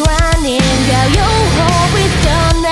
Running, girl, your hope is done.